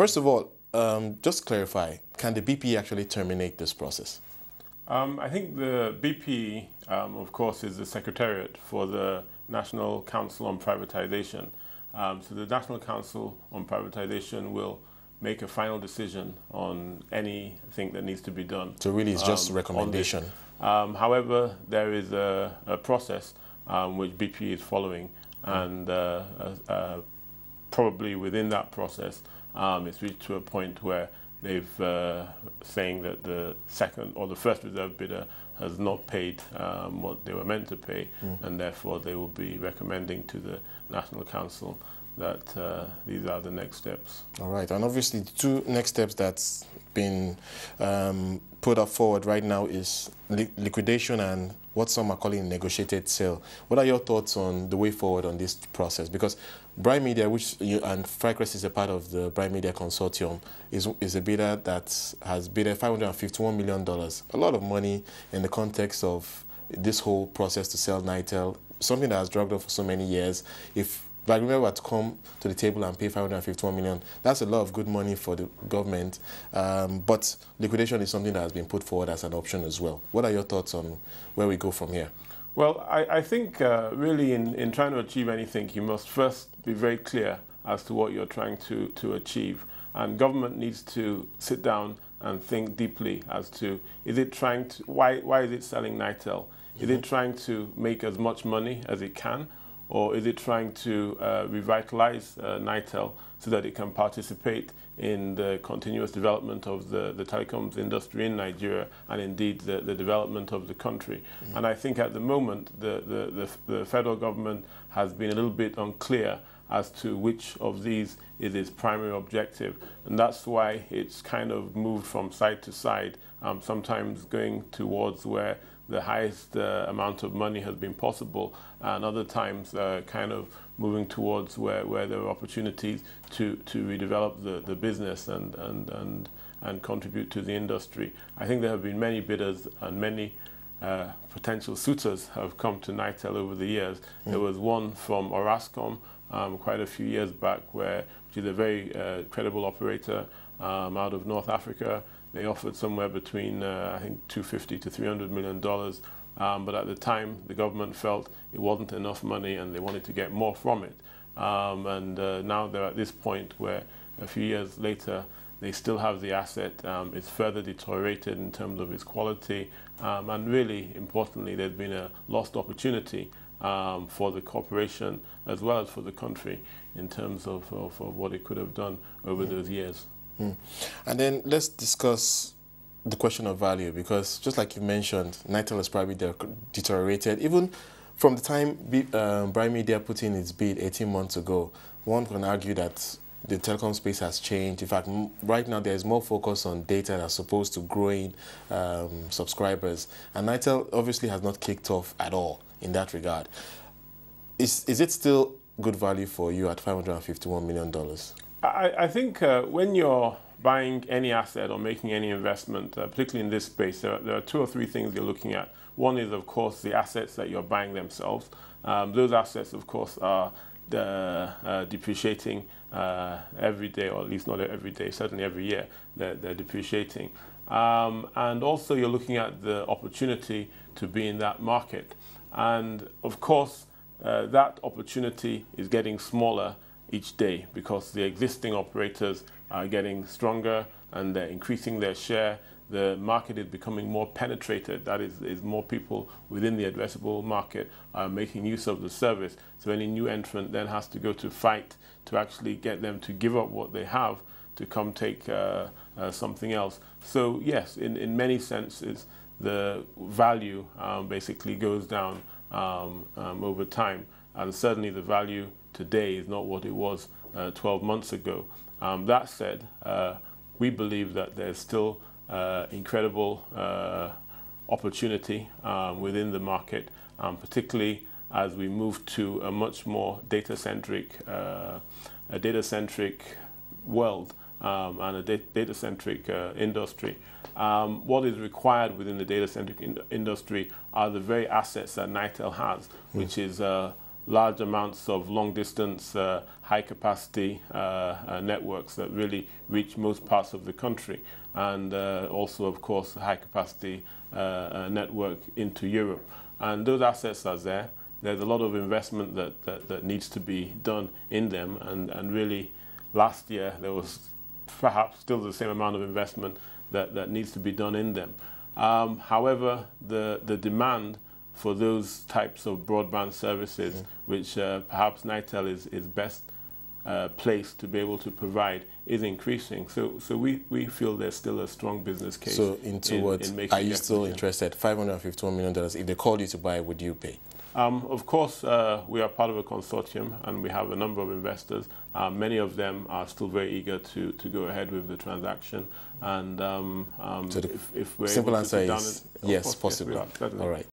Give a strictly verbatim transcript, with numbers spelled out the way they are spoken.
First of all, um, just clarify, can the B P E actually terminate this process? Um, I think the B P E, um, of course, is the Secretariat for the National Council on Privatization. Um, so the National Council on Privatization will make a final decision on anything that needs to be done. So really it's um, just a recommendation. Um, however, there is a, a process um, which B P E is following, and uh, uh, uh, probably within that process um, it's reached to a point where they've uh, saying that the second or the first reserve bidder has not paid um, what they were meant to pay, mm. and therefore they will be recommending to the National Council that uh, these are the next steps. All right, and obviously the two next steps that's been um, put up forward right now is li liquidation and what some are calling negotiated sale. What are your thoughts on the way forward on this process? Because Bright Media, which you and FriCrest is a part of the Bright Media Consortium, is, is a bidder that has bid five hundred fifty-one million dollars. A lot of money in the context of this whole process to sell NITEL, something that has dragged on for so many years. If But remember to come to the table and pay five hundred fifty-one million dollars. That's a lot of good money for the government. Um, but liquidation is something that has been put forward as an option as well. What are your thoughts on where we go from here? Well, I, I think uh, really in, in trying to achieve anything, you must first be very clear as to what you're trying to, to achieve. And government needs to sit down and think deeply as to, is it trying to, why, why is it selling NITEL? Mm-hmm. Is it trying to make as much money as it can? Or is it trying to uh, revitalize uh, NITEL so that it can participate in the continuous development of the, the telecoms industry in Nigeria and indeed the, the development of the country? Mm-hmm. And I think at the moment the, the, the, the federal government has been a little bit unclear as to which of these is its primary objective. And that's why it's kind of moved from side to side, um, sometimes going towards where the highest uh, amount of money has been possible, and other times uh, kind of moving towards where, where there are opportunities to, to redevelop the, the business and, and, and, and contribute to the industry. I think there have been many bidders and many uh, potential suitors have come to NITEL over the years. Mm. There was one from Orascom um, quite a few years back, where, which is a very uh, credible operator um, out of North Africa. They offered somewhere between, uh, I think, two hundred fifty to three hundred million dollars, um, but at the time the government felt it wasn't enough money and they wanted to get more from it. Um, and uh, now they're at this point where a few years later they still have the asset. Um, it's further deteriorated in terms of its quality, um, and really importantly there's been a lost opportunity um, for the corporation as well as for the country in terms of, of, of what it could have done over mm-hmm. those years. Mm. And then let's discuss the question of value, because just like you mentioned, NITEL has probably de deteriorated. Even from the time B uh, Bright Media put in its bid eighteen months ago, one can argue that the telecom space has changed. In fact, m right now there is more focus on data as opposed to growing um, subscribers. And NITEL obviously has not kicked off at all in that regard. Is, is it still good value for you at five hundred fifty-one million dollars? I, I think uh, when you're buying any asset or making any investment, uh, particularly in this space, there are, there are two or three things you're looking at. One is, of course, the assets that you're buying themselves. Um, those assets, of course, are the, uh, depreciating uh, every day, or at least not every day, certainly every year they're, they're depreciating. Um, and also you're looking at the opportunity to be in that market. And, of course, uh, that opportunity is getting smaller each day, because the existing operators are getting stronger and they're increasing their share. The market is becoming more penetrated. That is, is more people within the addressable market are making use of the service. So any new entrant then has to go to fight to actually get them to give up what they have to come take uh, uh, something else. So yes, in, in many senses, the value um, basically goes down um, um, over time. And certainly the value today is not what it was uh, twelve months ago. Um, that said, uh, we believe that there's still uh, incredible uh, opportunity um, within the market, um, particularly as we move to a much more data-centric uh, a data-centric world um, and a data-centric uh, industry. Um, what is required within the data-centric in industry are the very assets that NITEL has, mm. which is uh, large amounts of long-distance, uh, high-capacity uh, uh, networks that really reach most parts of the country, and uh, also, of course, a high-capacity uh, uh, network into Europe. And those assets are there. There's a lot of investment that, that, that needs to be done in them, and, and really last year there was perhaps still the same amount of investment that, that needs to be done in them. Um, however, the, the demand for those types of broadband services, mm-hmm. which uh, perhaps NITEL is, is best uh, placed to be able to provide, is increasing. So, so we, we feel there's still a strong business case. So into in, what, in making are you still interested? five hundred fifty-one million dollars, if they called you to buy, would you pay? Um, of course, uh, we are part of a consortium, and we have a number of investors. Uh, many of them are still very eager to, to go ahead with the transaction. And um, um, so the if, if we're simple able to answer is down, yes, course, possible. Yes, all right.